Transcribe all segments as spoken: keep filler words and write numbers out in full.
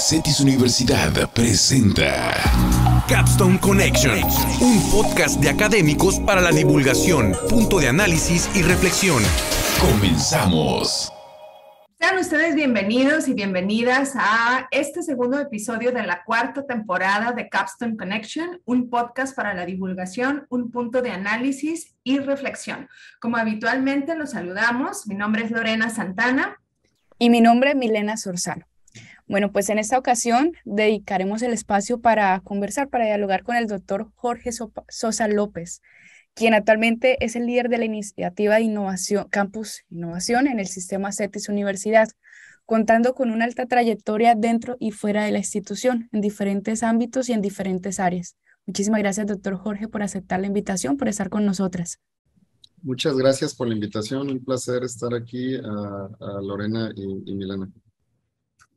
CETYS Universidad presenta Capstone Connection, un podcast de académicos para la divulgación, punto de análisis y reflexión. Comenzamos. Sean ustedes bienvenidos y bienvenidas a este segundo episodio de la cuarta temporada de Capstone Connection, un podcast para la divulgación, un punto de análisis y reflexión. Como habitualmente los saludamos, mi nombre es Lorena Santana. Y mi nombre es Milena Sorzano. Bueno, pues en esta ocasión dedicaremos el espacio para conversar, para dialogar con el doctor Jorge Sosa López, quien actualmente es el líder de la iniciativa de innovación, Campus Innovación en el sistema CETYS Universidad, contando con una alta trayectoria dentro y fuera de la institución, en diferentes ámbitos y en diferentes áreas. Muchísimas gracias, doctor Jorge, por aceptar la invitación, por estar con nosotras. Muchas gracias por la invitación. Un placer estar aquí a, a Lorena y, y Milena.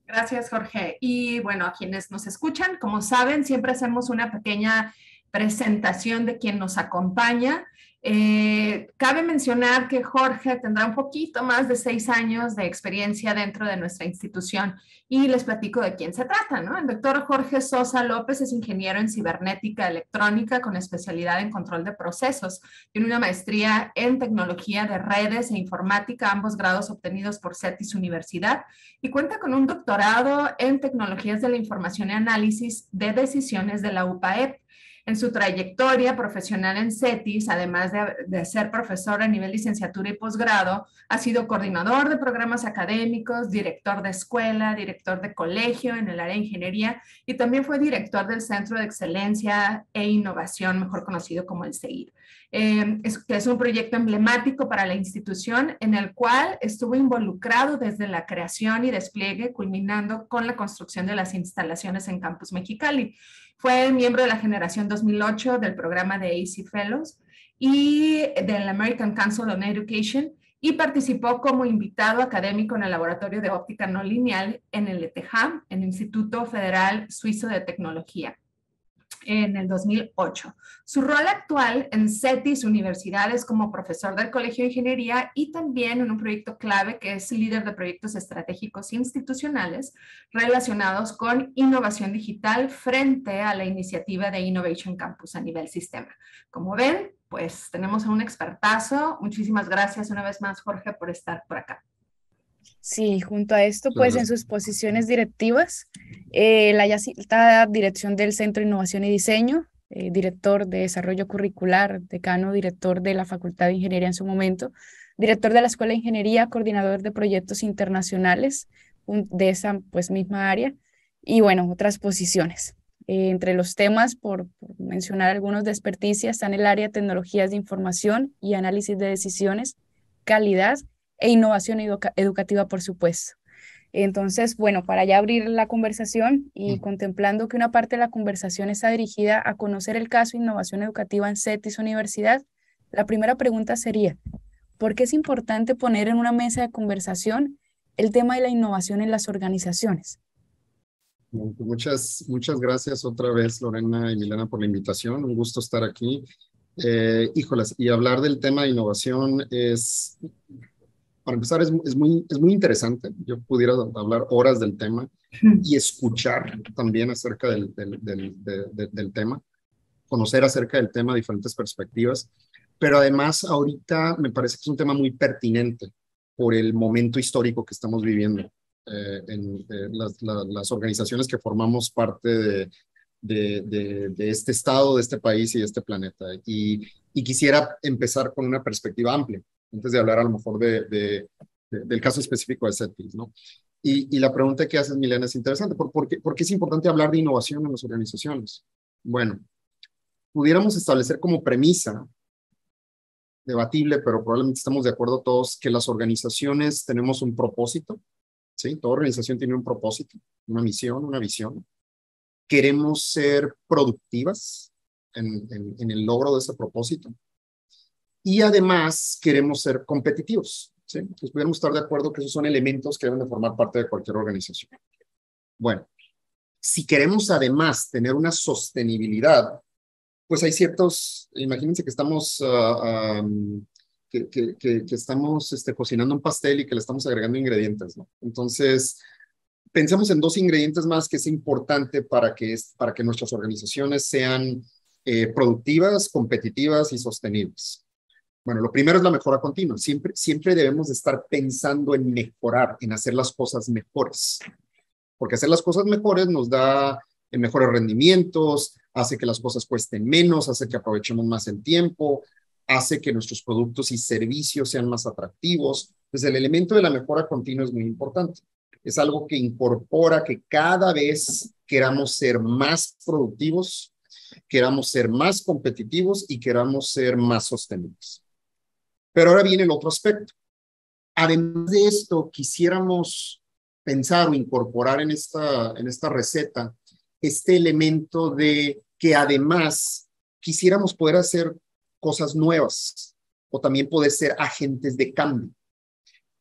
Gracias, Jorge. Y bueno, a quienes nos escuchan, como saben, siempre hacemos una pequeña presentación de quien nos acompaña. Eh, cabe mencionar que Jorge tendrá un poquito más de seis años de experiencia dentro de nuestra institución y les platico de quién se trata, ¿no? El doctor Jorge Sosa López es ingeniero en cibernética electrónica con especialidad en control de procesos. Tiene una maestría en tecnología de redes e informática, ambos grados obtenidos por CETYS Universidad, y cuenta con un doctorado en tecnologías de la información y análisis de decisiones de la U P A E P. En su trayectoria profesional en CETYS, además de, de ser profesor a nivel licenciatura y posgrado, ha sido coordinador de programas académicos, director de escuela, director de colegio en el área de ingeniería y también fue director del Centro de Excelencia e Innovación, mejor conocido como el C E I. Eh, es, que es un proyecto emblemático para la institución en el cual estuvo involucrado desde la creación y despliegue, culminando con la construcción de las instalaciones en Campus Mexicali. Fue miembro de la generación dos mil ocho del programa de A C Fellows y del American Council on Education y participó como invitado académico en el Laboratorio de Óptica No Lineal en el E T H, en el Instituto Federal Suizo de Tecnología, en el dos mil ocho. Su rol actual en CETYS Universidad es como profesor del Colegio de Ingeniería y también en un proyecto clave que es líder de proyectos estratégicos institucionales relacionados con innovación digital frente a la iniciativa de Innovation Campus a nivel sistema. Como ven, pues tenemos a un expertazo. Muchísimas gracias una vez más, Jorge, por estar por acá. Sí, junto a esto, pues en sus posiciones directivas, eh, la ya citada dirección del Centro de Innovación y Diseño, eh, director de Desarrollo Curricular, decano, director de la Facultad de Ingeniería en su momento, director de la Escuela de Ingeniería, coordinador de proyectos internacionales un, de esa pues, misma área y bueno, otras posiciones. Eh, entre los temas, por, por mencionar algunos de experticia, están el área de tecnologías de información y análisis de decisiones, calidad e innovación educa- educativa, por supuesto. Entonces, bueno, para ya abrir la conversación y uh-huh. contemplando que una parte de la conversación está dirigida a conocer el caso de innovación educativa en CETYS Universidad, la primera pregunta sería, ¿por qué es importante poner en una mesa de conversación el tema de la innovación en las organizaciones? Muchas, muchas gracias otra vez, Lorena y Milena, por la invitación. Un gusto estar aquí. Eh, híjolas, y hablar del tema de innovación es... Para empezar, es, es, muy, es muy interesante. Yo pudiera hablar horas del tema y escuchar también acerca del, del, del, del, del tema, conocer acerca del tema, diferentes perspectivas. Pero además, ahorita me parece que es un tema muy pertinente por el momento histórico que estamos viviendo. Eh, en, en las, la, las organizaciones que formamos parte de, de, de, de este estado, de este país y de este planeta. Y, y quisiera empezar con una perspectiva amplia, antes de hablar a lo mejor de, de, de, del caso específico de CETYS, ¿no? Y, y la pregunta que haces, Milena, es interesante. ¿Por, por, qué, ¿Por qué es importante hablar de innovación en las organizaciones? Bueno, pudiéramos establecer como premisa, debatible, pero probablemente estamos de acuerdo todos, que las organizaciones tenemos un propósito, ¿sí? Toda organización tiene un propósito, una misión, una visión. Queremos ser productivas en, en, en el logro de ese propósito. Y además queremos ser competitivos, ¿sí? Entonces pudiéramos estar de acuerdo que esos son elementos que deben de formar parte de cualquier organización. Bueno, si queremos además tener una sostenibilidad, pues hay ciertos, imagínense que estamos, uh, um, que, que, que, que estamos este, cocinando un pastel y que le estamos agregando ingredientes, ¿no? Entonces, pensemos en dos ingredientes más que es importante para que, es, para que nuestras organizaciones sean eh, productivas, competitivas y sostenibles. Bueno, lo primero es la mejora continua. Siempre, siempre debemos estar pensando en mejorar, en hacer las cosas mejores. Porque hacer las cosas mejores nos da eh, mejores rendimientos, hace que las cosas cuesten menos, hace que aprovechemos más el tiempo, hace que nuestros productos y servicios sean más atractivos. Entonces, el elemento de la mejora continua es muy importante. Es algo que incorpora que cada vez queramos ser más productivos, queramos ser más competitivos y queramos ser más sostenibles. Pero ahora viene el otro aspecto. Además de esto, quisiéramos pensar o incorporar en esta, en esta receta este elemento de que además quisiéramos poder hacer cosas nuevas o también poder ser agentes de cambio.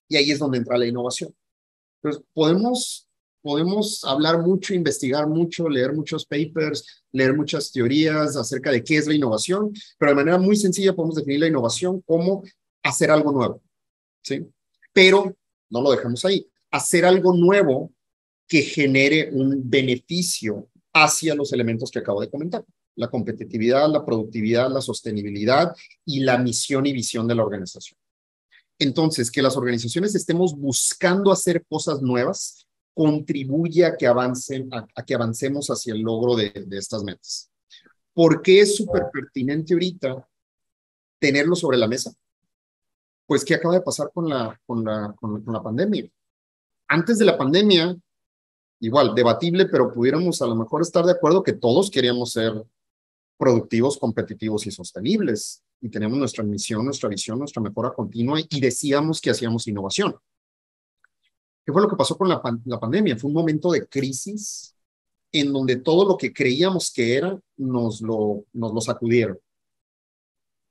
Y ahí es donde entra la innovación. Entonces, podemos, podemos hablar mucho, investigar mucho, leer muchos papers, leer muchas teorías acerca de qué es la innovación, pero de manera muy sencilla podemos definir la innovación como hacer algo nuevo, ¿sí? Pero no lo dejamos ahí. Hacer algo nuevo que genere un beneficio hacia los elementos que acabo de comentar. La competitividad, la productividad, la sostenibilidad y la misión y visión de la organización. Entonces, que las organizaciones estemos buscando hacer cosas nuevas contribuye a que, avancen, a, a que avancemos hacia el logro de, de estas metas. ¿Por qué es súper pertinente ahorita tenerlo sobre la mesa? Pues, ¿qué acaba de pasar con la, con la, con la, con la pandemia? Antes de la pandemia, igual, debatible, pero pudiéramos a lo mejor estar de acuerdo que todos queríamos ser productivos, competitivos y sostenibles. Y tenemos nuestra misión, nuestra visión, nuestra mejora continua y decíamos que hacíamos innovación. ¿Qué fue lo que pasó con la, pan la pandemia? Fue un momento de crisis en donde todo lo que creíamos que era nos lo, nos lo sacudieron.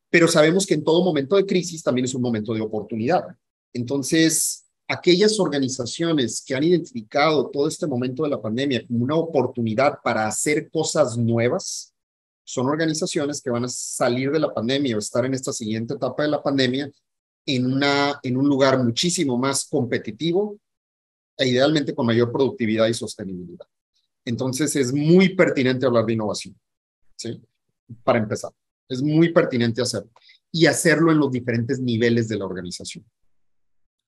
Pero sabemos que en todo momento de crisis también es un momento de oportunidad. Entonces, aquellas organizaciones que han identificado todo este momento de la pandemia como una oportunidad para hacer cosas nuevas, son organizaciones que van a salir de la pandemia o estar en esta siguiente etapa de la pandemia en, una, en un lugar muchísimo más competitivo e idealmente con mayor productividad y sostenibilidad. Entonces es muy pertinente hablar de innovación, ¿sí? Para empezar, es muy pertinente hacerlo y hacerlo en los diferentes niveles de la organización.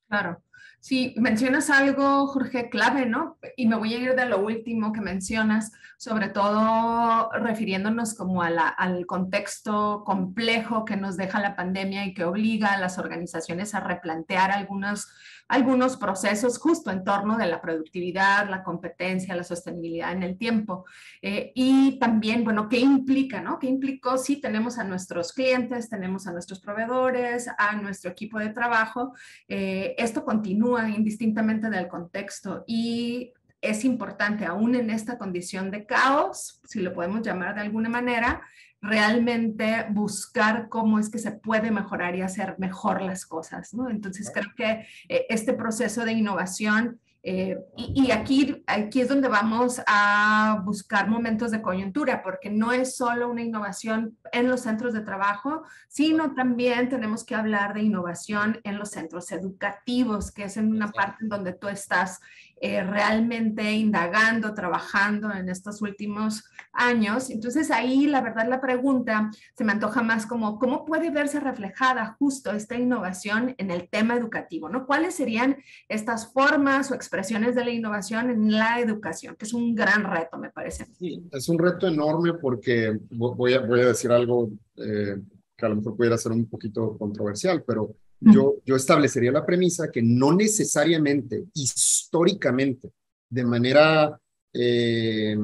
Claro. Sí, mencionas algo, Jorge, clave, ¿no? Y me voy a ir de lo último que mencionas, sobre todo refiriéndonos como a la, al contexto complejo que nos deja la pandemia y que obliga a las organizaciones a replantear algunos, algunos procesos justo en torno de la productividad, la competencia, la sostenibilidad en el tiempo. Eh, y también, bueno, ¿qué implica, no? ¿Qué implicó? Sí, tenemos a nuestros clientes, tenemos a nuestros proveedores, a nuestro equipo de trabajo. Eh, esto continúa indistintamente del contexto y es importante, aún en esta condición de caos, si lo podemos llamar de alguna manera, realmente buscar cómo es que se puede mejorar y hacer mejor las cosas, ¿no? Entonces creo que eh, este proceso de innovación eh, y, y aquí, aquí es donde vamos a buscar momentos de coyuntura, porque no es solo una innovación en los centros de trabajo, sino también tenemos que hablar de innovación en los centros educativos, que es en una parte en donde tú estás eh, realmente indagando, trabajando en estos últimos años. Entonces ahí la verdad la pregunta se me antoja más como cómo puede verse reflejada justo esta innovación en el tema educativo, ¿no? ¿Cuáles serían estas formas o expresiones de la innovación en la educación? Que es un gran reto, me parece. Sí, es un reto enorme porque voy a, voy a decir algo eh, que a lo mejor pudiera ser un poquito controversial, pero mm. yo, yo establecería la premisa que no necesariamente, históricamente, de manera eh,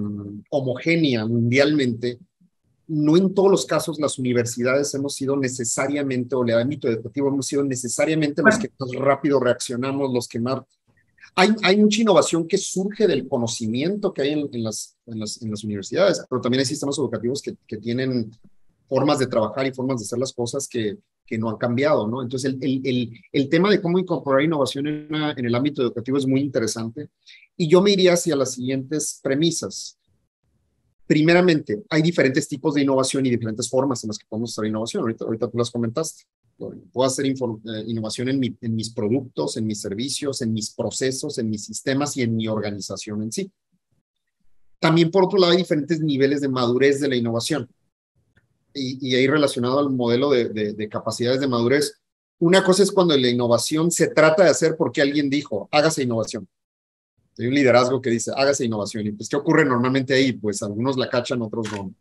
homogénea mundialmente, no en todos los casos las universidades hemos sido necesariamente, o el ámbito educativo hemos sido necesariamente bueno. los que más rápido reaccionamos, los que más... Hay, hay mucha innovación que surge del conocimiento que hay en, en, las, en, las, en las universidades, pero también hay sistemas educativos que, que tienen formas de trabajar y formas de hacer las cosas que, que no han cambiado, ¿no? Entonces, el, el, el, el tema de cómo incorporar innovación en, una, en el ámbito educativo es muy interesante. Y yo me iría hacia las siguientes premisas. Primeramente, hay diferentes tipos de innovación y diferentes formas en las que podemos hacer innovación. Ahorita, ahorita tú las comentaste. Puedo hacer innovación en, mi, en mis productos, en mis servicios, en mis procesos, en mis sistemas y en mi organización en sí. También, por otro lado, hay diferentes niveles de madurez de la innovación. Y, y ahí relacionado al modelo de, de, de capacidades de madurez, una cosa es cuando la innovación se trata de hacer porque alguien dijo, hágase innovación. Hay un liderazgo que dice, hágase innovación. Y pues, ¿qué ocurre normalmente ahí? Pues algunos la cachan, otros no.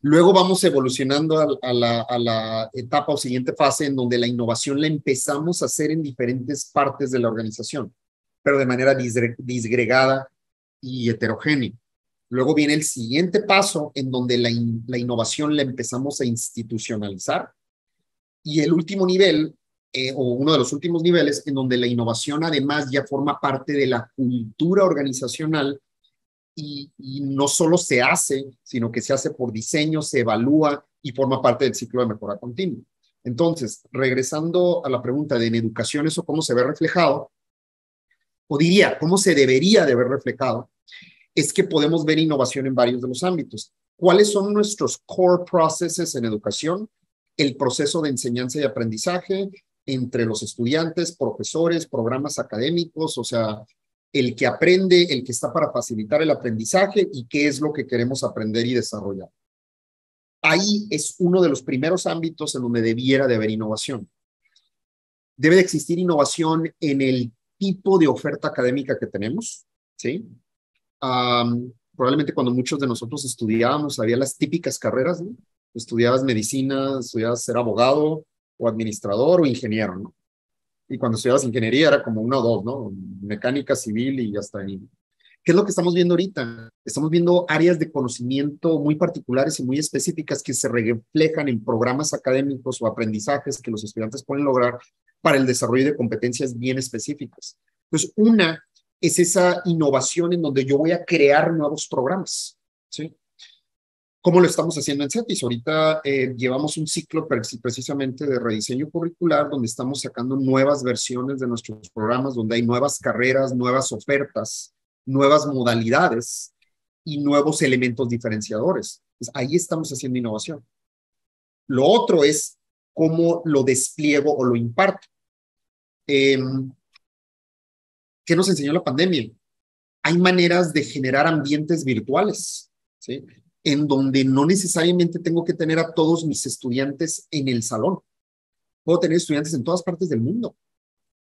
Luego vamos evolucionando a, a, la, a la etapa o siguiente fase en donde la innovación la empezamos a hacer en diferentes partes de la organización, pero de manera disre, disgregada y heterogénea. Luego viene el siguiente paso en donde la, in, la innovación la empezamos a institucionalizar. Y el último nivel, eh, o uno de los últimos niveles, en donde la innovación además ya forma parte de la cultura organizacional. Y, y no solo se hace, sino que se hace por diseño, se evalúa y forma parte del ciclo de mejora continua. Entonces, regresando a la pregunta de en educación, ¿eso cómo se ve reflejado? O diría, ¿cómo se debería de ver reflejado? Es que podemos ver innovación en varios de los ámbitos. ¿Cuáles son nuestros core processes en educación? El proceso de enseñanza y aprendizaje entre los estudiantes, profesores, programas académicos, o sea, el que aprende, el que está para facilitar el aprendizaje y qué es lo que queremos aprender y desarrollar. Ahí es uno de los primeros ámbitos en donde debiera de haber innovación. Debe de existir innovación en el tipo de oferta académica que tenemos, ¿sí? Um, probablemente cuando muchos de nosotros estudiábamos había las típicas carreras, ¿no? Estudiabas medicina, estudiabas ser abogado o administrador o ingeniero, ¿no? Y cuando estudiabas ingeniería era como una o dos, ¿no? Mecánica, civil y hasta ahí. ¿Qué es lo que estamos viendo ahorita? Estamos viendo áreas de conocimiento muy particulares y muy específicas que se reflejan en programas académicos o aprendizajes que los estudiantes pueden lograr para el desarrollo de competencias bien específicas. Entonces, una es esa innovación en donde yo voy a crear nuevos programas, ¿sí? ¿Cómo lo estamos haciendo en CETYS? Ahorita eh, llevamos un ciclo precisamente de rediseño curricular donde estamos sacando nuevas versiones de nuestros programas, donde hay nuevas carreras, nuevas ofertas, nuevas modalidades y nuevos elementos diferenciadores. Pues ahí estamos haciendo innovación. Lo otro es cómo lo despliego o lo imparto. Eh, ¿Qué nos enseñó la pandemia? Hay maneras de generar ambientes virtuales, ¿sí? En donde no necesariamente tengo que tener a todos mis estudiantes en el salón. Puedo tener estudiantes en todas partes del mundo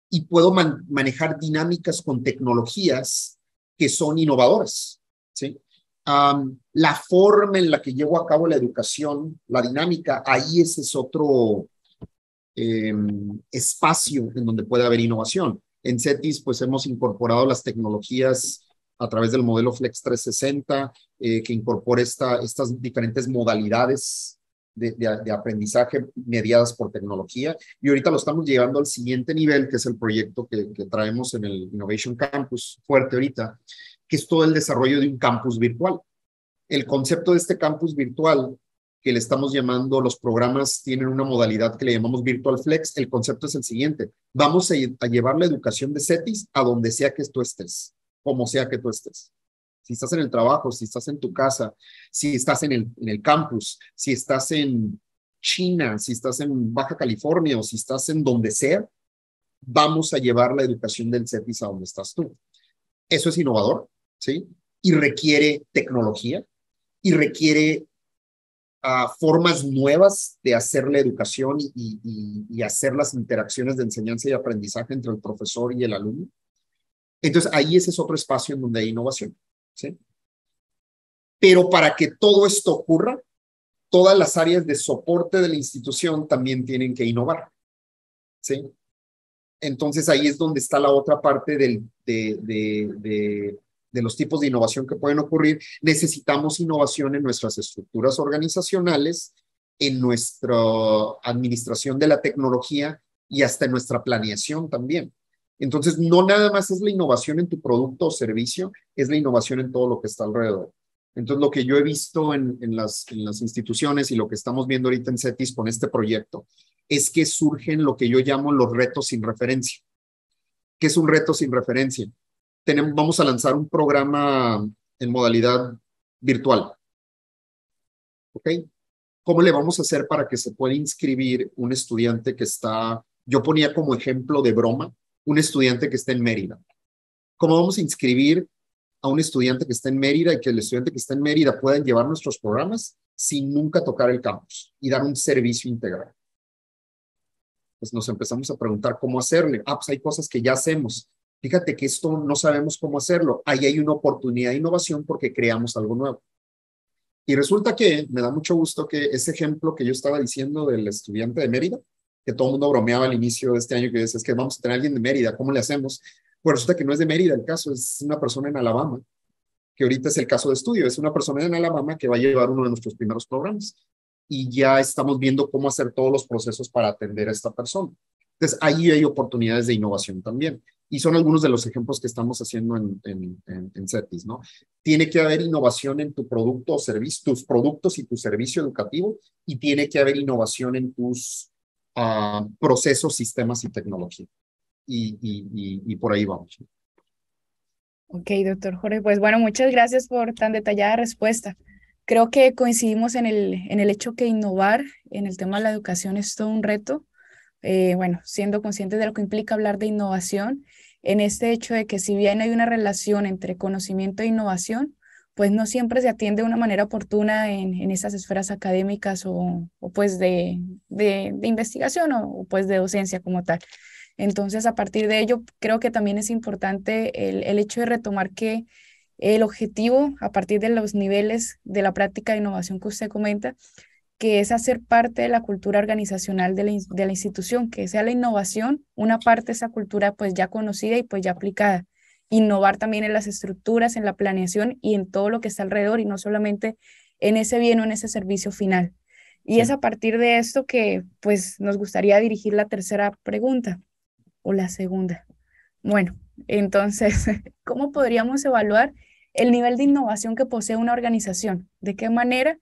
y puedo man, manejar dinámicas con tecnologías que son innovadoras, ¿sí? Um, la forma en la que llevo a cabo la educación, la dinámica, ahí ese es otro eh, espacio en donde puede haber innovación. En CETYS, pues hemos incorporado las tecnologías a través del modelo Flex trescientos sesenta, eh, que incorpora esta, estas diferentes modalidades de, de, de aprendizaje mediadas por tecnología. Y ahorita lo estamos llevando al siguiente nivel, que es el proyecto que, que traemos en el Innovation Campus, fuerte ahorita, que es todo el desarrollo de un campus virtual. El concepto de este campus virtual, que le estamos llamando, los programas tienen una modalidad que le llamamos Virtual Flex, el concepto es el siguiente: vamos a, a llevar la educación de CETYS a donde sea que tú estés, como sea que tú estés. Si estás en el trabajo, si estás en tu casa, si estás en el, en el campus, si estás en China, si estás en Baja California o si estás en donde sea, vamos a llevar la educación del CETYS a donde estás tú. Eso es innovador, ¿sí? Y requiere tecnología y requiere uh, formas nuevas de hacer la educación y, y, y hacer las interacciones de enseñanza y aprendizaje entre el profesor y el alumno. Entonces, ahí ese es otro espacio en donde hay innovación, ¿sí? Pero para que todo esto ocurra, todas las áreas de soporte de la institución también tienen que innovar, ¿sí? Entonces, ahí es donde está la otra parte del, de, de, de, de los tipos de innovación que pueden ocurrir. Necesitamos innovación en nuestras estructuras organizacionales, en nuestra administración de la tecnología y hasta en nuestra planeación también. Entonces, no nada más es la innovación en tu producto o servicio, es la innovación en todo lo que está alrededor. Entonces, lo que yo he visto en, en, las, en las instituciones y lo que estamos viendo ahorita en CETYS con este proyecto es que surgen lo que yo llamo los retos sin referencia. ¿Qué es un reto sin referencia? Tenemos, vamos a lanzar un programa en modalidad virtual, ¿ok? ¿Cómo le vamos a hacer para que se pueda inscribir un estudiante que está, yo ponía como ejemplo de broma, un estudiante que está en Mérida? ¿Cómo vamos a inscribir a un estudiante que está en Mérida y que el estudiante que está en Mérida pueda llevar nuestros programas sin nunca tocar el campus y dar un servicio integral? Pues nos empezamos a preguntar cómo hacerle. Ah, pues hay cosas que ya hacemos. Fíjate que esto no sabemos cómo hacerlo. Ahí hay una oportunidad de innovación porque creamos algo nuevo. Y resulta que me da mucho gusto que ese ejemplo que yo estaba diciendo del estudiante de Mérida, que todo el mundo bromeaba al inicio de este año, que decía, es que vamos a tener a alguien de Mérida, ¿cómo le hacemos? Pues resulta que no es de Mérida el caso, es una persona en Alabama, que ahorita es el caso de estudio, es una persona en Alabama que va a llevar uno de nuestros primeros programas. Y ya estamos viendo cómo hacer todos los procesos para atender a esta persona. Entonces, ahí hay oportunidades de innovación también. Y son algunos de los ejemplos que estamos haciendo en, en, en, en CETYS, ¿no? Tiene que haber innovación en tu producto o servicio, tus productos y tu servicio educativo, y tiene que haber innovación en tus uh, procesos, sistemas y tecnología. Y, y, y, y por ahí vamos. Ok, doctor Jorge. Pues bueno, muchas gracias por tan detallada respuesta. Creo que coincidimos en el, en el hecho que innovar en el tema de la educación es todo un reto. Eh, bueno, siendo conscientes de lo que implica hablar de innovación, en este hecho de que si bien hay una relación entre conocimiento e innovación, pues no siempre se atiende de una manera oportuna en, en esas esferas académicas o, o pues de, de, de investigación o, o pues de docencia como tal. Entonces, a partir de ello, creo que también es importante el, el hecho de retomar que el objetivo, a partir de los niveles de la práctica de innovación que usted comenta, que es hacer parte de la cultura organizacional de la, de la institución, que sea la innovación, una parte de esa cultura pues ya conocida y pues ya aplicada. Innovar también en las estructuras, en la planeación y en todo lo que está alrededor y no solamente en ese bien o en ese servicio final. Y sí, es a partir de esto que pues nos gustaría dirigir la tercera pregunta o la segunda. Bueno, entonces, ¿cómo podríamos evaluar el nivel de innovación que posee una organización? ¿De qué manera?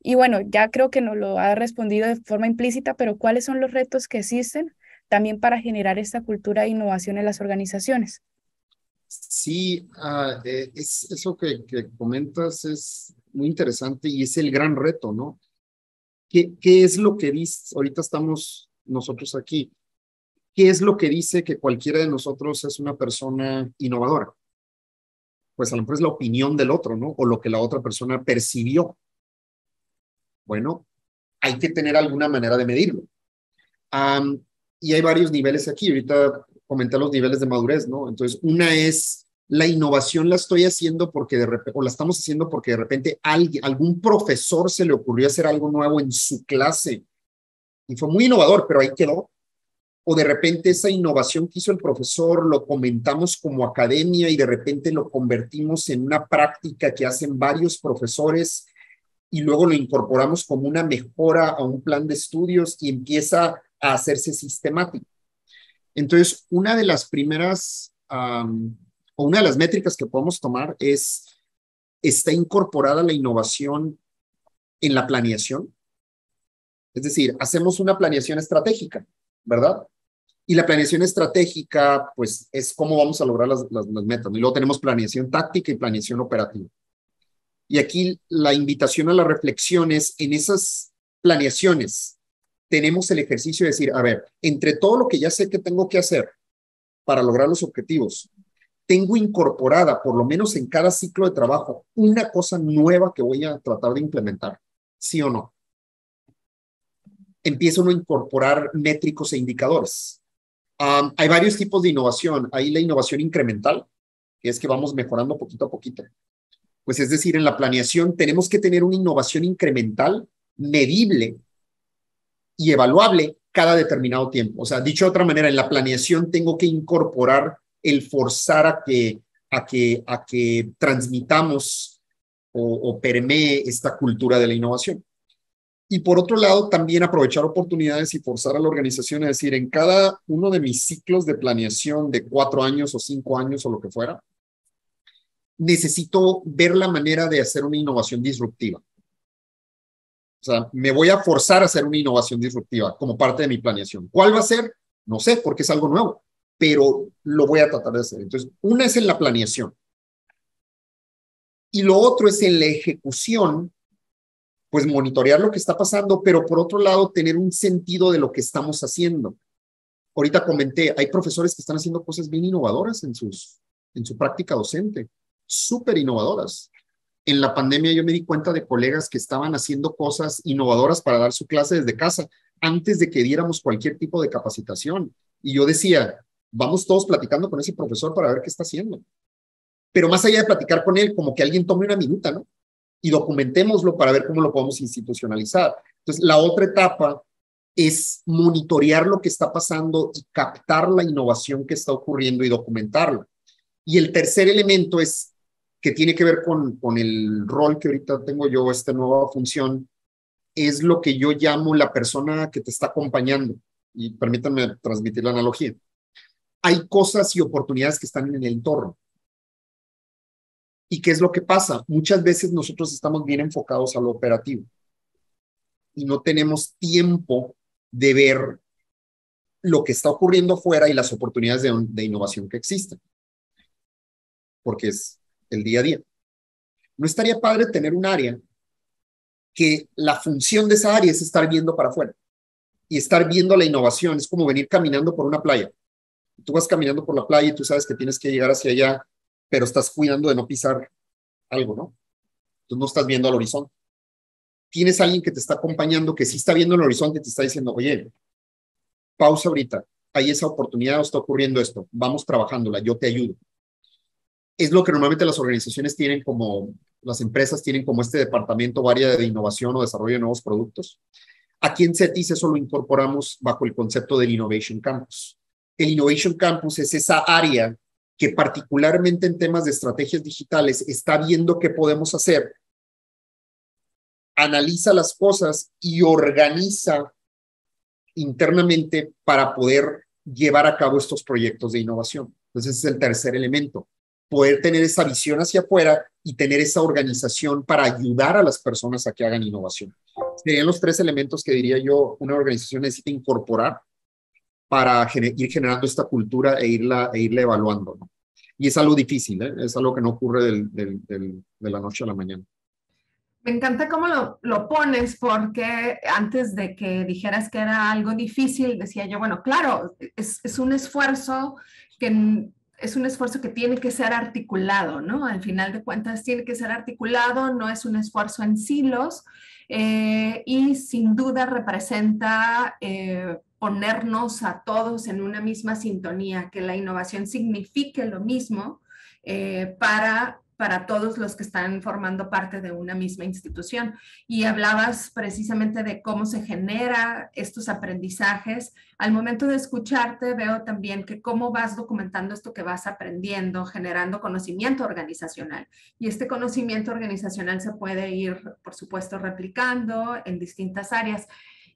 Y bueno, ya creo que nos lo ha respondido de forma implícita, pero ¿cuáles son los retos que existen también para generar esta cultura de innovación en las organizaciones? Sí, uh, es, eso que, que comentas es muy interesante y es el gran reto, ¿no? ¿Qué, qué es lo que dice? Ahorita estamos nosotros aquí. ¿Qué es lo que dice que cualquiera de nosotros es una persona innovadora? Pues a lo mejor es la opinión del otro, ¿no? O lo que la otra persona percibió. Bueno, hay que tener alguna manera de medirlo. Um, y hay varios niveles aquí. Ahorita comenté los niveles de madurez, ¿no? Entonces, una es la innovación la estoy haciendo porque de repente, o la estamos haciendo porque de repente alguien, algún profesor se le ocurrió hacer algo nuevo en su clase. Y fue muy innovador, pero ahí quedó. O de repente esa innovación que hizo el profesor lo comentamos como academia y de repente lo convertimos en una práctica que hacen varios profesores y luego lo incorporamos como una mejora a un plan de estudios y empieza a hacerse sistemático. Entonces, una de las primeras, um, o una de las métricas que podemos tomar es, ¿está incorporada la innovación en la planeación? Es decir, hacemos una planeación estratégica, ¿verdad? Y la planeación estratégica, pues, es cómo vamos a lograr las, las, las metas. Y luego tenemos planeación táctica y planeación operativa. Y aquí la invitación a la reflexión es, en esas planeaciones, tenemos el ejercicio de decir, a ver, entre todo lo que ya sé que tengo que hacer para lograr los objetivos, tengo incorporada, por lo menos en cada ciclo de trabajo, una cosa nueva que voy a tratar de implementar, ¿sí o no? Empieza uno a incorporar métricos e indicadores. Um, hay varios tipos de innovación. Hay la innovación incremental, que es que vamos mejorando poquito a poquito. Pues es decir, en la planeación tenemos que tener una innovación incremental, medible y evaluable cada determinado tiempo. O sea, dicho de otra manera, en la planeación tengo que incorporar el forzar a que, a que, a que transmitamos o, o permee esta cultura de la innovación. Y por otro lado, también aprovechar oportunidades y forzar a la organización a decir, en cada uno de mis ciclos de planeación de cuatro años o cinco años o lo que fuera, necesito ver la manera de hacer una innovación disruptiva. O sea, me voy a forzar a hacer una innovación disruptiva como parte de mi planeación. ¿Cuál va a ser? No sé, porque es algo nuevo, pero lo voy a tratar de hacer. Entonces, una es en la planeación. Y lo otro es en la ejecución pues monitorear lo que está pasando, pero por otro lado tener un sentido de lo que estamos haciendo. Ahorita comenté, hay profesores que están haciendo cosas bien innovadoras en, sus, en su práctica docente, súper innovadoras. En la pandemia yo me di cuenta de colegas que estaban haciendo cosas innovadoras para dar su clase desde casa, antes de que diéramos cualquier tipo de capacitación. Y yo decía, vamos todos platicando con ese profesor para ver qué está haciendo. Pero más allá de platicar con él, como que alguien tome una minuta, ¿no? Y documentémoslo para ver cómo lo podemos institucionalizar. Entonces, la otra etapa es monitorear lo que está pasando y captar la innovación que está ocurriendo y documentarla. Y el tercer elemento es, que tiene que ver con, con el rol que ahorita tengo yo, esta nueva función, es lo que yo llamo la persona que te está acompañando. Y permítanme transmitir la analogía. Hay cosas y oportunidades que están en el entorno. ¿Y qué es lo que pasa? Muchas veces nosotros estamos bien enfocados a lo operativo y no tenemos tiempo de ver lo que está ocurriendo afuera y las oportunidades de, de innovación que existen. Porque es el día a día. ¿No estaría padre tener un área que la función de esa área es estar viendo para afuera y estar viendo la innovación? Es como venir caminando por una playa. Tú vas caminando por la playa y tú sabes que tienes que llegar hacia allá, pero estás cuidando de no pisar algo, ¿no? Tú no estás viendo al horizonte. Tienes a alguien que te está acompañando, que sí está viendo el horizonte y te está diciendo, oye, pausa ahorita, hay esa oportunidad, está ocurriendo esto, vamos trabajándola, yo te ayudo. Es lo que normalmente las organizaciones tienen como, las empresas tienen como este departamento o área de innovación o desarrollo de nuevos productos. Aquí en CETYS eso lo incorporamos bajo el concepto del Innovation Campus. El Innovation Campus es esa área que particularmente en temas de estrategias digitales está viendo qué podemos hacer, analiza las cosas y organiza internamente para poder llevar a cabo estos proyectos de innovación. Entonces, ese es el tercer elemento, poder tener esa visión hacia afuera y tener esa organización para ayudar a las personas a que hagan innovación. Serían los tres elementos que diría yo una organización necesita incorporar para gener- ir generando esta cultura e irla, e irla evaluando, ¿no? Y es algo difícil, ¿eh? Es algo que no ocurre del, del, del, de la noche a la mañana. Me encanta cómo lo, lo pones, porque antes de que dijeras que era algo difícil, decía yo, bueno, claro, es, es un esfuerzo que... es un esfuerzo que tiene que ser articulado, ¿no? Al final de cuentas tiene que ser articulado, no es un esfuerzo en silos eh, y sin duda representa eh, ponernos a todos en una misma sintonía, que la innovación signifique lo mismo eh, para... para todos los que están formando parte de una misma institución. Y hablabas precisamente de cómo se genera estos aprendizajes. Al momento de escucharte veo también que cómo vas documentando esto que vas aprendiendo, generando conocimiento organizacional. Y este conocimiento organizacional se puede ir, por supuesto, replicando en distintas áreas.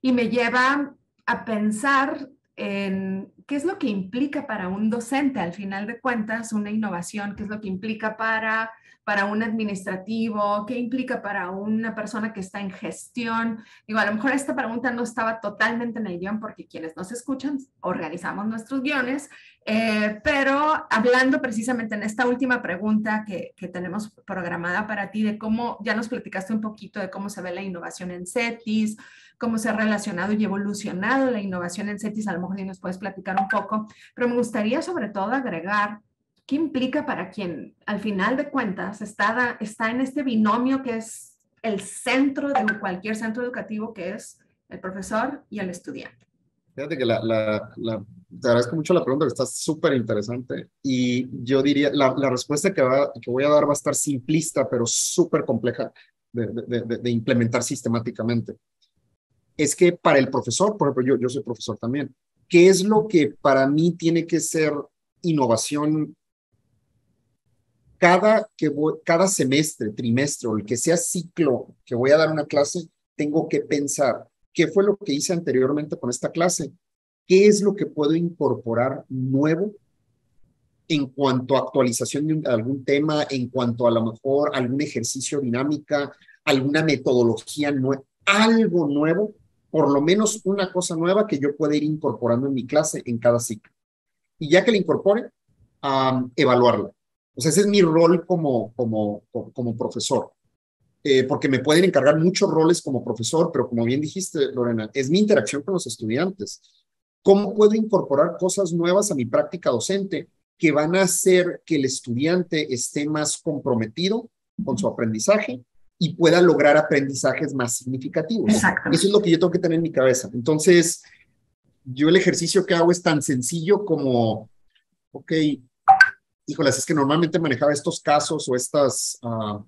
Y me lleva a pensar en qué es lo que implica para un docente, al final de cuentas, una innovación, qué es lo que implica para, para un administrativo, qué implica para una persona que está en gestión. Digo, a lo mejor esta pregunta no estaba totalmente en el guión porque quienes nos escuchan organizamos nuestros guiones, eh, pero hablando precisamente en esta última pregunta que, que tenemos programada para ti, de cómo, ya nos platicaste un poquito de cómo se ve la innovación en CETYS, cómo se ha relacionado y evolucionado la innovación en CETYS, a lo mejor nos puedes platicar un poco, pero me gustaría sobre todo agregar qué implica para quien al final de cuentas está, está en este binomio que es el centro de cualquier centro educativo, que es el profesor y el estudiante. Fíjate que la, la, la, te agradezco mucho la pregunta, que está súper interesante, y yo diría, la, la respuesta que, va, que voy a dar va a estar simplista, pero súper compleja de, de, de, de implementar sistemáticamente. Es que para el profesor, por ejemplo, yo, yo soy profesor también, ¿qué es lo que para mí tiene que ser innovación? Cada, que voy, cada semestre, trimestre, o el que sea ciclo que voy a dar una clase, tengo que pensar, ¿qué fue lo que hice anteriormente con esta clase? ¿Qué es lo que puedo incorporar nuevo en cuanto a actualización de un, algún tema, en cuanto a lo mejor algún ejercicio dinámica, alguna metodología nueva, algo nuevo? Por lo menos una cosa nueva que yo pueda ir incorporando en mi clase en cada ciclo. Y ya que la incorpore, um, evaluarla. O sea, ese es mi rol como, como, como profesor. eh, porque me pueden encargar muchos roles como profesor, pero como bien dijiste, Lorena, es mi interacción con los estudiantes. ¿Cómo puedo incorporar cosas nuevas a mi práctica docente que van a hacer que el estudiante esté más comprometido con su aprendizaje y pueda lograr aprendizajes más significativos? Exacto. Eso es lo que yo tengo que tener en mi cabeza. Entonces, yo el ejercicio que hago es tan sencillo como, ok, híjolas, es que normalmente manejaba estos casos o estas, uh,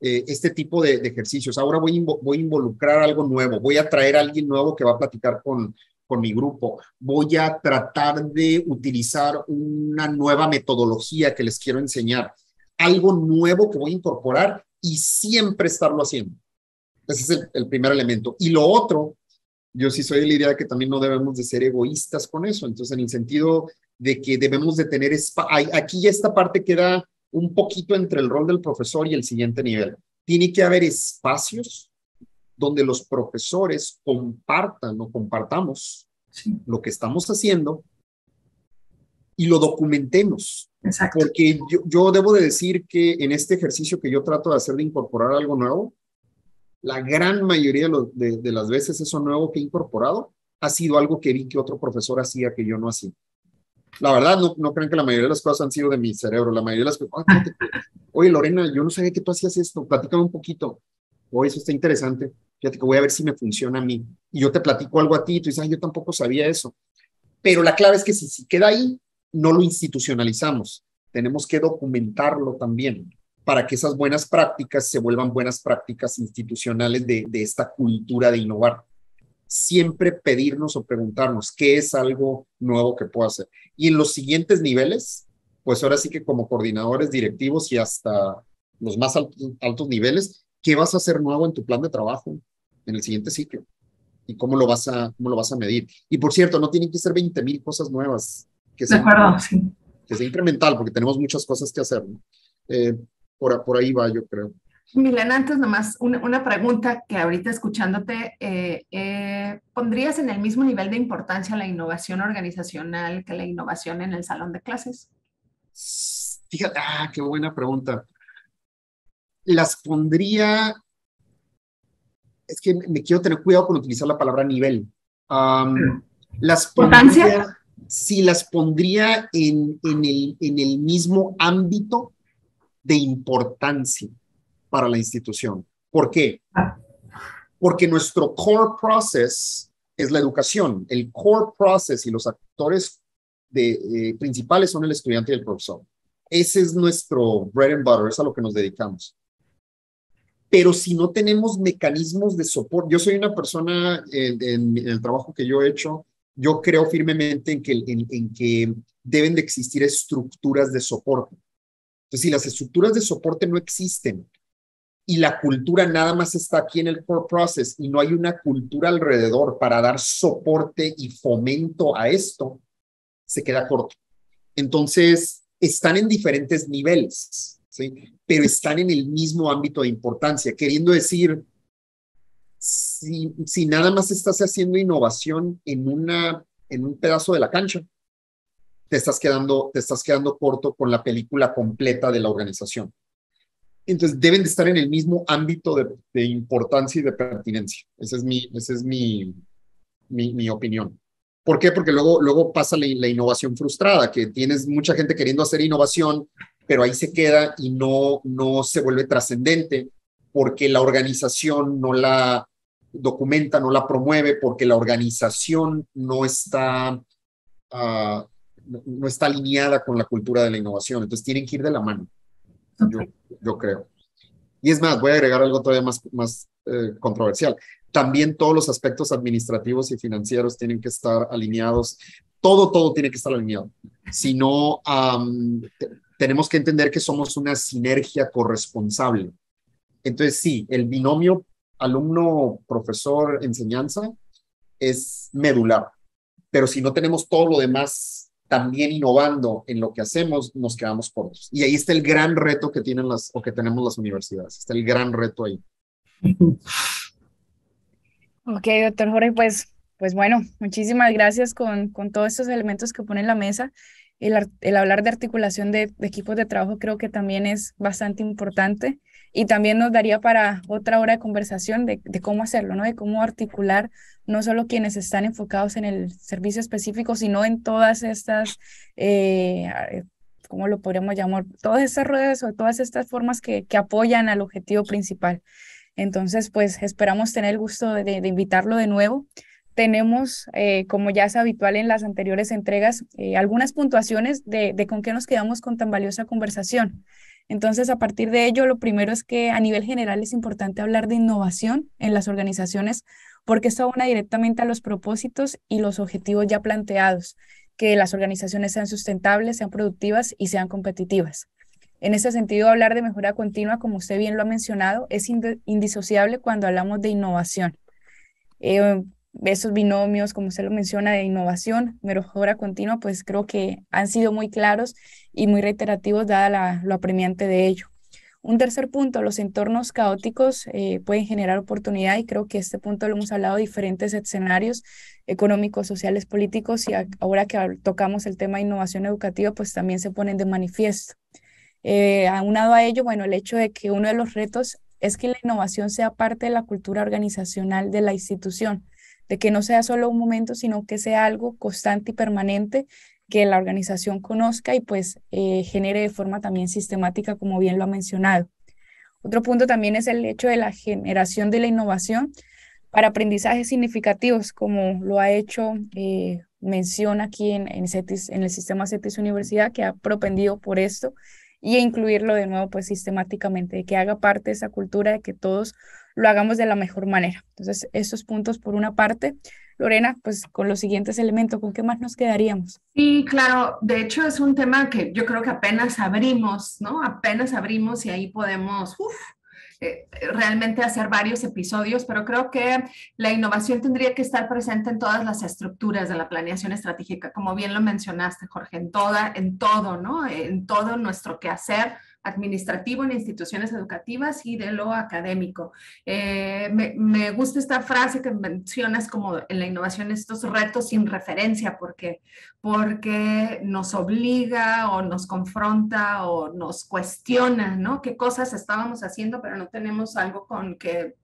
eh, este tipo de, de ejercicios. Ahora voy, invo- voy a involucrar algo nuevo, voy a traer a alguien nuevo que va a platicar con, con mi grupo, voy a tratar de utilizar una nueva metodología que les quiero enseñar, algo nuevo que voy a incorporar y siempre estarlo haciendo. Ese es el, el primer elemento. Y lo otro, yo sí soy de la idea de que también no debemos de ser egoístas con eso. Entonces, en el sentido de que debemos de tener... Aquí esta parte queda un poquito entre el rol del profesor y el siguiente nivel. Tiene que haber espacios donde los profesores compartan o compartamos sí. lo que estamos haciendo y lo documentemos. Exacto. Porque yo, yo debo de decir que en este ejercicio que yo trato de hacer de incorporar algo nuevo, la gran mayoría de, de las veces eso nuevo que he incorporado ha sido algo que vi que otro profesor hacía que yo no hacía. La verdad, no, no crean que la mayoría de las cosas han sido de mi cerebro. La mayoría de las cosas... No te... Oye, Lorena, yo no sabía que tú hacías esto. Platícame un poquito. Oye, eso está interesante. Fíjate que voy a ver si me funciona a mí. Y yo te platico algo a ti y tú dices, ay, yo tampoco sabía eso. Pero la clave es que si, si queda ahí, no lo institucionalizamos. Tenemos que documentarlo también, para que esas buenas prácticas se vuelvan buenas prácticas institucionales de, de esta cultura de innovar. Siempre pedirnos o preguntarnos qué es algo nuevo que puedo hacer. Y en los siguientes niveles, pues ahora sí que como coordinadores directivos y hasta los más altos, altos niveles, ¿qué vas a hacer nuevo en tu plan de trabajo en el siguiente ciclo? ¿Y cómo lo vas a, cómo lo vas a medir? Y por cierto, no tienen que ser veinte mil cosas nuevas. Que sea, de acuerdo, sí. Que sea incremental, porque tenemos muchas cosas que hacer, ¿no? Eh, Por, por ahí va, yo creo. Milena, antes nomás una, una pregunta que ahorita escuchándote, eh, eh, ¿pondrías en el mismo nivel de importancia la innovación organizacional que la innovación en el salón de clases? Fíjate, ah, qué buena pregunta. Las pondría, es que me, me quiero tener cuidado con utilizar la palabra nivel. Um, las pondría, sí, las pondría en, en, el, en el mismo ámbito de importancia para la institución. ¿Por qué? Porque nuestro core process es la educación. El core process y los actores de, eh, principales son el estudiante y el profesor. Ese es nuestro bread and butter, es a lo que nos dedicamos. Pero si no tenemos mecanismos de soporte, yo soy una persona en, en, en el trabajo que yo he hecho, yo creo firmemente en que, en, en que deben de existir estructuras de soporte. Entonces, si las estructuras de soporte no existen y la cultura nada más está aquí en el core process y no hay una cultura alrededor para dar soporte y fomento a esto, se queda corto. Entonces, están en diferentes niveles, ¿sí? Pero están en el mismo ámbito de importancia, queriendo decir, si, si nada más estás haciendo innovación en, una, en un pedazo de la cancha, Te estás, quedando, te estás quedando corto con la película completa de la organización. Entonces, deben de estar en el mismo ámbito de, de importancia y de pertinencia. Esa es mi, esa es mi, mi, mi opinión. ¿Por qué? Porque luego, luego pasa la, la innovación frustrada, que tienes mucha gente queriendo hacer innovación, pero ahí se queda y no, no se vuelve trascendente porque la organización no la documenta, no la promueve, porque la organización no está... Uh, no está alineada con la cultura de la innovación. Entonces tienen que ir de la mano, okay. yo, yo creo. Y es más, voy a agregar algo todavía más, más eh, controversial. También todos los aspectos administrativos y financieros tienen que estar alineados. Todo, todo tiene que estar alineado. Si no, um, te, tenemos que entender que somos una sinergia corresponsable. Entonces sí, el binomio alumno-profesor-enseñanza es medular. Pero si no tenemos todo lo demás también innovando en lo que hacemos, nos quedamos cortos. Y ahí está el gran reto que tienen las, o que tenemos las universidades. Está el gran reto ahí. Ok, doctor Jorge, pues, pues bueno, muchísimas gracias con, con todos estos elementos que pone en la mesa. El, el hablar de articulación de, de equipos de trabajo creo que también es bastante importante. y también nos daría para otra hora de conversación de, de cómo hacerlo, ¿no? De cómo articular no solo quienes están enfocados en el servicio específico, sino en todas estas, eh, ¿cómo lo podríamos llamar? Todas estas redes o todas estas formas que, que apoyan al objetivo principal. Entonces, pues esperamos tener el gusto de, de invitarlo de nuevo. Tenemos, eh, como ya es habitual en las anteriores entregas, eh, algunas puntuaciones de, de con qué nos quedamos con tan valiosa conversación. Entonces, a partir de ello, lo primero es que a nivel general es importante hablar de innovación en las organizaciones, porque esto abona directamente a los propósitos y los objetivos ya planteados, que las organizaciones sean sustentables, sean productivas y sean competitivas. En ese sentido, hablar de mejora continua, como usted bien lo ha mencionado, es indisociable cuando hablamos de innovación. Eh, Esos binomios, como usted lo menciona, de innovación, mejora continua, pues creo que han sido muy claros y muy reiterativos dada la, lo apremiante de ello. Un tercer punto, los entornos caóticos eh, pueden generar oportunidad, y creo que este punto lo hemos hablado de diferentes escenarios económicos, sociales, políticos, y a, ahora que tocamos el tema de innovación educativa, pues también se ponen de manifiesto. Eh, aunado a ello, bueno, el hecho de que uno de los retos es que la innovación sea parte de la cultura organizacional de la institución, de que no sea solo un momento, sino que sea algo constante y permanente que la organización conozca y pues eh, genere de forma también sistemática, como bien lo ha mencionado. Otro punto también es el hecho de la generación de la innovación para aprendizajes significativos, como lo ha hecho eh, mención aquí en, en, CETYS, en el sistema CETYS Universidad, que ha propendido por esto, y incluirlo de nuevo pues sistemáticamente, de que haga parte de esa cultura, de que todos lo hagamos de la mejor manera. Entonces, estos puntos por una parte. Lorena, pues con los siguientes elementos, ¿con qué más nos quedaríamos? Sí, claro, de hecho es un tema que yo creo que apenas abrimos, ¿no? Apenas abrimos y ahí podemos uf, eh, realmente hacer varios episodios, pero creo que la innovación tendría que estar presente en todas las estructuras de la planeación estratégica, como bien lo mencionaste, Jorge, en, toda, en todo, ¿no? En todo nuestro quehacer administrativo en instituciones educativas y de lo académico. Eh, me, me gusta esta frase que mencionas como en la innovación, estos retos sin referencia, porque, porque nos obliga o nos confronta o nos cuestiona, ¿no? Qué cosas estábamos haciendo, pero no tenemos algo con que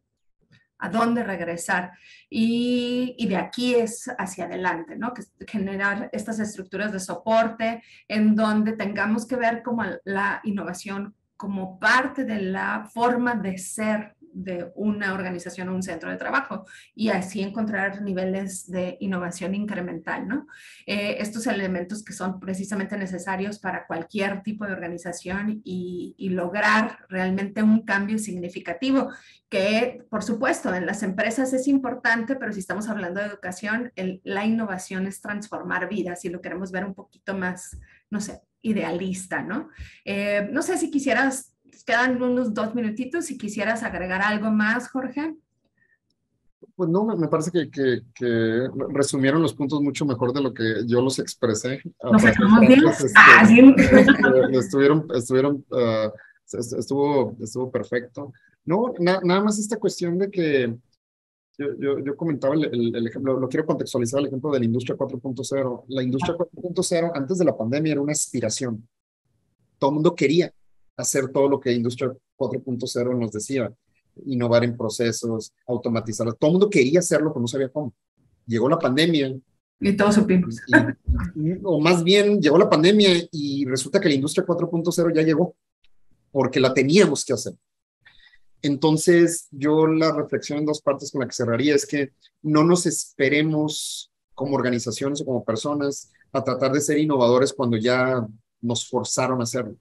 a dónde regresar, y, y de aquí es hacia adelante, ¿no? Que generar estas estructuras de soporte en donde tengamos que ver como la innovación como parte de la forma de ser de una organización o un centro de trabajo, y así encontrar niveles de innovación incremental, ¿no? Eh, estos elementos que son precisamente necesarios para cualquier tipo de organización y, y lograr realmente un cambio significativo, que por supuesto en las empresas es importante, pero si estamos hablando de educación, el, la innovación es transformar vidas, y lo queremos ver un poquito más, no sé, idealista, ¿no? Eh, no sé si quisieras... Quedan unos dos minutitos, si quisieras agregar algo más, Jorge. Pues no, me parece que, que, que resumieron los puntos mucho mejor de lo que yo los expresé. ¿Nos sacamos bien? Ah, sí. Estuvieron, estuvieron, uh, estuvo, estuvo perfecto. No, na, nada más esta cuestión de que yo, yo, yo comentaba el, el, el ejemplo, lo quiero contextualizar, el ejemplo de la industria cuatro punto cero. La industria cuatro punto cero antes de la pandemia era una aspiración. Todo el mundo quería hacer todo lo que Industria cuatro punto cero nos decía, innovar en procesos, automatizarlos. Todo el mundo quería hacerlo, pero no sabía cómo. Llegó la pandemia. Y todos supimos. Y, y, o más bien, llegó la pandemia y resulta que la Industria cuatro punto cero ya llegó, porque la teníamos que hacer. Entonces, yo la reflexión en dos partes con la que cerraría es que no nos esperemos como organizaciones o como personas a tratar de ser innovadores cuando ya nos forzaron a hacerlo.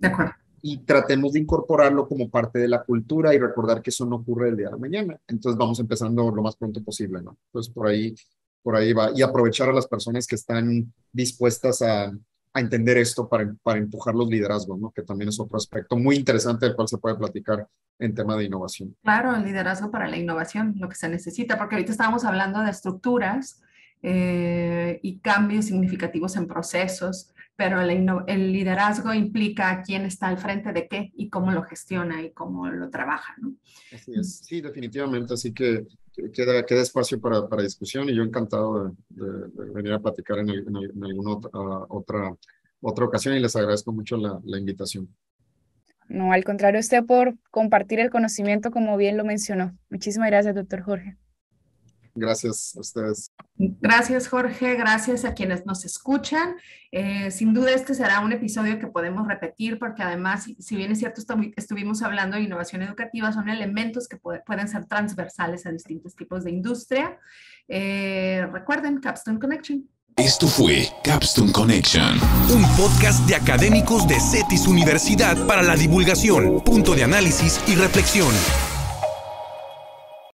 De acuerdo. Y tratemos de incorporarlo como parte de la cultura y recordar que eso no ocurre el día de la mañana. Entonces vamos empezando lo más pronto posible, ¿no? Entonces por ahí, por ahí va. Y aprovechar a las personas que están dispuestas a, a entender esto para, para empujar los liderazgos, ¿no? Que también es otro aspecto muy interesante del cual se puede platicar en tema de innovación. Claro, el liderazgo para la innovación, lo que se necesita, porque ahorita estábamos hablando de estructuras eh, y cambios significativos en procesos, pero el, el liderazgo implica quién está al frente de qué y cómo lo gestiona y cómo lo trabaja, ¿no? Así es, sí, definitivamente, así que queda, queda espacio para, para discusión, y yo encantado de, de, de venir a platicar en, el, en, el, en alguna otra, otra, otra ocasión, y les agradezco mucho la, la invitación. No, al contrario, usted por compartir el conocimiento, como bien lo mencionó. Muchísimas gracias, doctor Jorge. Gracias a ustedes. Gracias, Jorge. Gracias a quienes nos escuchan. Eh, sin duda, este será un episodio que podemos repetir porque además, si bien es cierto, estuvimos hablando de innovación educativa, son elementos que puede, pueden ser transversales a distintos tipos de industria. Eh, recuerden, Capstone Connection. Esto fue Capstone Connection, un podcast de académicos de CETYS Universidad para la divulgación, punto de análisis y reflexión.